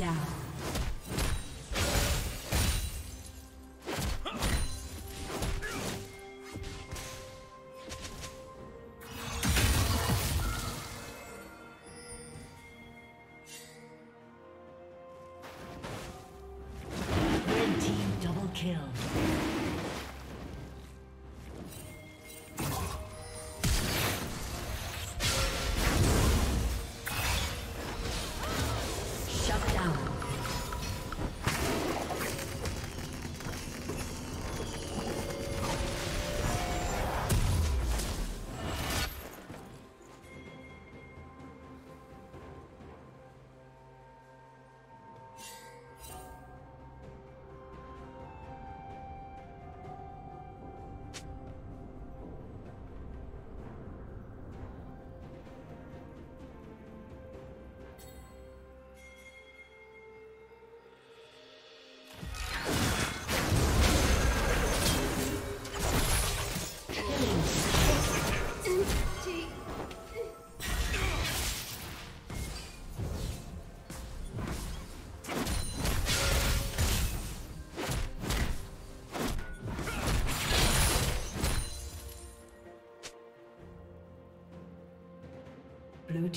down. Blue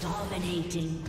Dominating.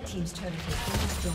Red team's turret has been destroyed.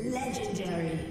Legendary.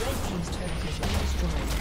Red team's turret has been destroyed.